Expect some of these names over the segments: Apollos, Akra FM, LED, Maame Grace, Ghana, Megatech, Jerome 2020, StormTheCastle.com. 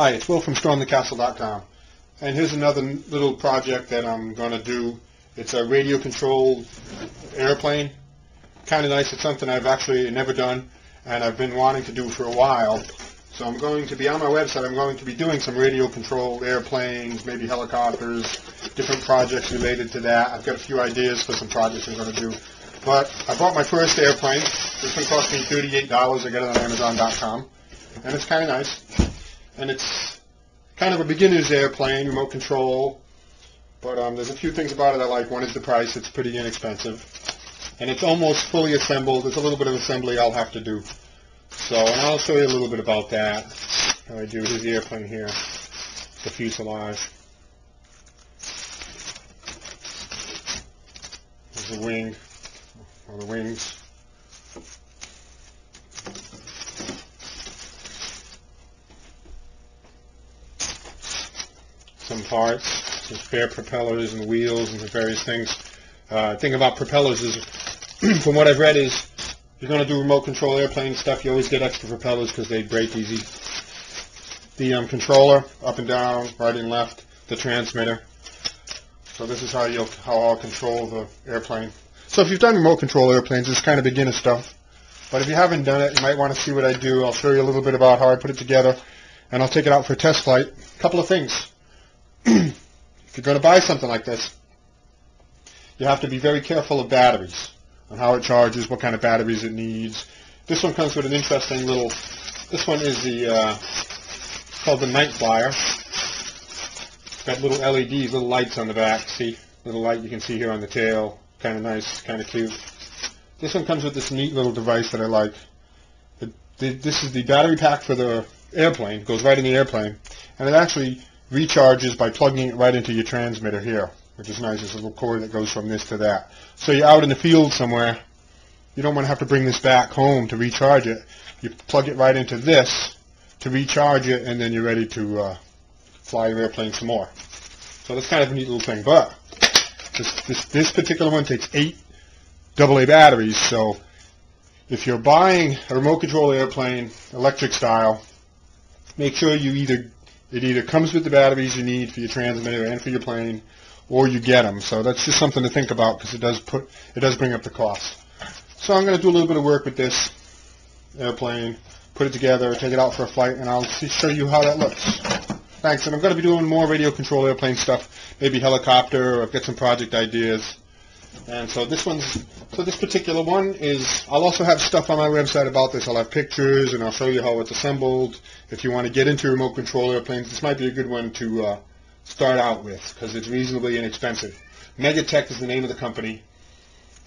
Hi, it's Will from StormTheCastle.com, and here's another little project that I'm going to do. It's a radio-controlled airplane. Kind of nice. It's something I've actually never done, and I've been wanting to do for a while. So I'm going to be on my website. I'm going to be doing some radio-controlled airplanes, maybe helicopters, different projects related to that. I've got a few ideas for some projects I'm going to do. But I bought my first airplane. This one cost me $38. I got it on Amazon.com, and it's kind of nice. And it's kind of a beginner's airplane, remote control, but there's a few things about it I like. One is the price. It's pretty inexpensive. And it's almost fully assembled. There's a little bit of assembly I'll have to do. So, and I'll show you a little bit about that, how I do. Here's the airplane here, the fuselage. There's the wing, or the wings. Some parts, the spare propellers and wheels and the various things. The thing about propellers is, from what I've read, is you're going to do remote control airplane stuff, you always get extra propellers because they break easy. The controller, up and down, right and left, the transmitter. So this is how I'll control the airplane. So if you've done remote control airplanes, it's kind of beginner stuff. But if you haven't done it, you might want to see what I do. I'll show you a little bit about how I put it together, and I'll take it out for a test flight. A couple of things. If you're going to buy something like this, you have to be very careful of batteries, on how it charges, what kind of batteries it needs. This one comes with an interesting little, this one is the, called the Night Flyer. It's got little LEDs, little lights on the back, see? Little light you can see here on the tail. Kind of nice, kind of cute. This one comes with this neat little device that I like. This is the battery pack for the airplane. It goes right in the airplane, and it actually recharges by plugging it right into your transmitter here, which is nice. There's a little cord that goes from this to that. So you're out in the field somewhere. You don't want to have to bring this back home to recharge it. You plug it right into this to recharge it, and then you're ready to fly your airplane some more. So that's kind of a neat little thing. But this particular one takes 8 AA batteries. So if you're buying a remote control airplane, electric style, make sure you either comes with the batteries you need for your transmitter and for your plane, or you get them. So that's just something to think about, because it does bring up the cost. So I'm going to do a little bit of work with this airplane, put it together, take it out for a flight, and I'll show you how that looks. Thanks, and I'm going to be doing more radio control airplane stuff, maybe helicopter, or I've got some project ideas. And so this particular one is, I'll also have stuff on my website about this. I'll have pictures, and I'll show you how it's assembled. If you want to get into remote control airplanes, this might be a good one to start out with, because it's reasonably inexpensive. Megatech is the name of the company,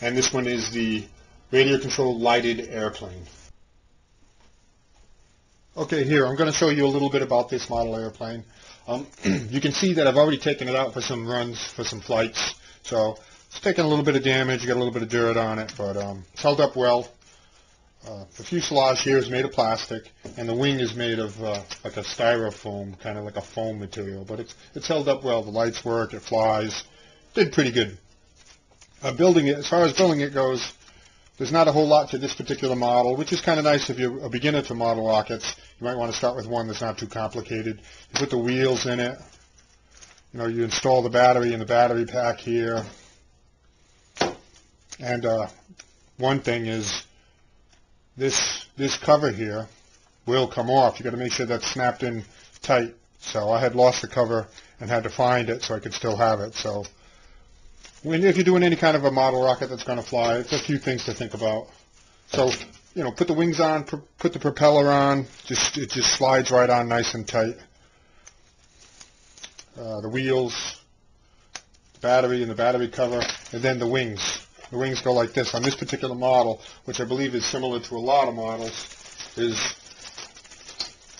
and this one is the radio-controlled lighted airplane. Okay, here, I'm going to show you a little bit about this model airplane. You can see that I've already taken it out for some runs, for some flights. So it's taken a little bit of damage, got a little bit of dirt on it, but it's held up well. The fuselage here is made of plastic, and the wing is made of like a styrofoam, kind of like a foam material, but it's held up well. The lights work, it flies, did pretty good. Building it, as far as building it goes, there's not a whole lot to this particular model, which is kind of nice if you're a beginner to model rockets. You might want to start with one that's not too complicated. You put the wheels in it, you know, you install the battery in the battery pack here. And one thing is, this cover here will come off. You've got to make sure that's snapped in tight. So I had lost the cover and had to find it so I could still have it. So if you're doing any kind of a model rocket that's going to fly, it's a few things to think about. So, you know, put the wings on, put the propeller on. It just slides right on nice and tight. The wheels, the battery and the battery cover, and then the wings. The wings go like this. On this particular model, which I believe is similar to a lot of models, is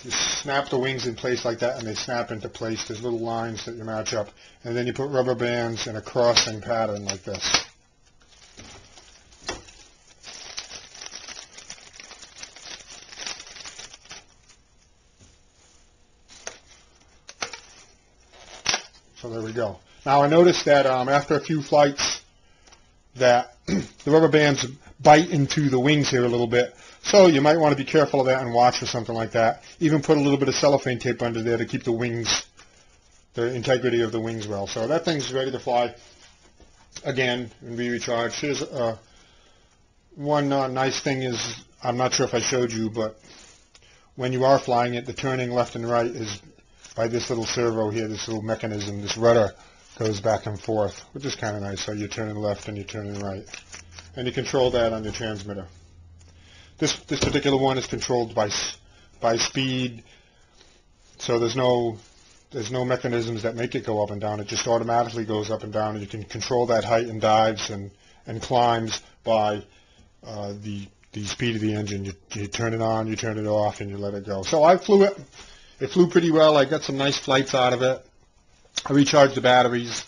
you snap the wings in place like that, and they snap into place. There's little lines that you match up. And then you put rubber bands in a crossing pattern like this. So there we go. Now I noticed that after a few flights, that the rubber bands bite into the wings here a little bit, So you might want to be careful of that and watch for something like that. Even put a little bit of cellophane tape under there to keep the wings, the integrity of the wings well. So that thing's ready to fly again and be recharged. Here's one nice thing is, I'm not sure if I showed you, but when you are flying it, the turning left and right is by this little servo here, this little mechanism, this rudder goes back and forth, which is kind of nice. So you're turning left and you're turning right. And you control that on your transmitter. This particular one is controlled by speed, so there's no mechanisms that make it go up and down. It just automatically goes up and down, and you can control that height and dives and climbs by the speed of the engine. You turn it on, you turn it off, and you let it go. So I flew it. It flew pretty well. I got some nice flights out of it. I recharged the batteries.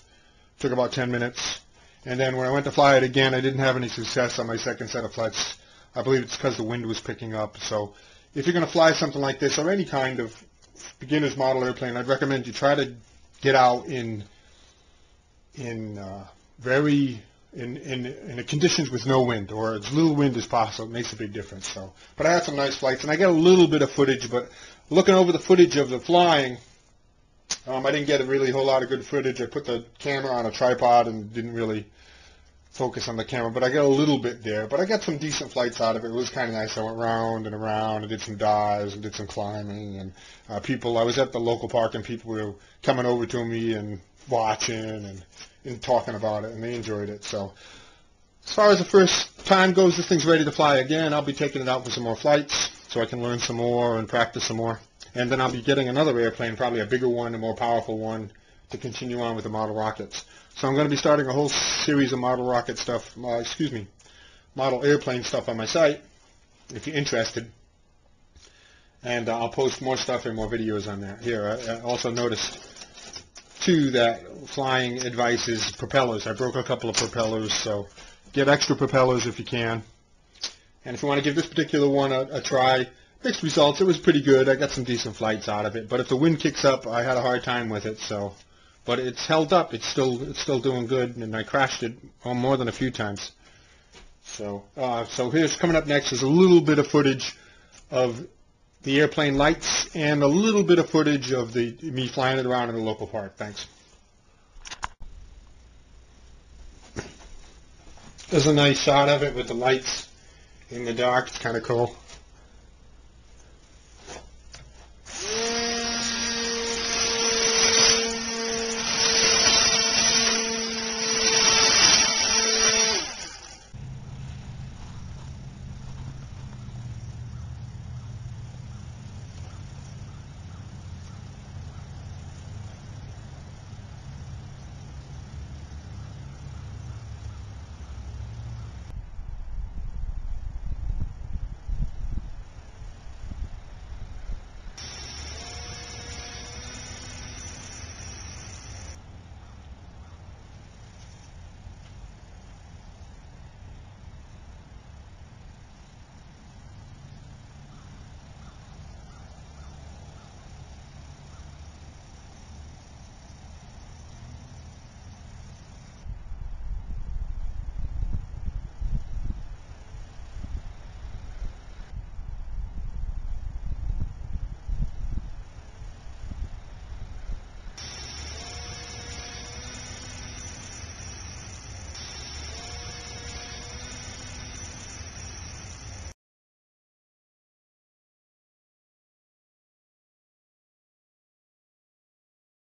Took about 10 minutes. And then when I went to fly it again, I didn't have any success on my second set of flights. I believe it's because the wind was picking up. So if you're going to fly something like this or any kind of beginner's model airplane, I'd recommend you try to get out in conditions with no wind or as little wind as possible. It makes a big difference. So, but I had some nice flights, and I got a little bit of footage. But looking over the footage of the flying, I didn't get a really whole lot of good footage. I put the camera on a tripod and didn't really focus on the camera, but I got a little bit there. But I got some decent flights out of it. It was kind of nice. I went round and around and did some dives and did some climbing. And I was at the local park, and people were coming over to me and watching and talking about it, and they enjoyed it. So as far as the first time goes, this thing's ready to fly again. I'll be taking it out for some more flights so I can learn some more and practice some more. And then I'll be getting another airplane, probably a bigger one, a more powerful one, to continue on with the model rockets. So I'm going to be starting a whole series of model airplane stuff on my site, if you're interested. And I'll post more stuff and more videos on there. Here, I also noticed, too, that flying advice is propellers. I broke a couple of propellers, so get extra propellers if you can. And if you want to give this particular one a try, mixed results. It was pretty good. I got some decent flights out of it. But if the wind kicks up, I had a hard time with it, so... But it's held up. It's still doing good, and I crashed it more than a few times. So so here's coming up next is a little bit of footage of the airplane lights and a little bit of footage of me flying it around in the local park. Thanks. There's a nice shot of it with the lights in the dark. It's kind of cool.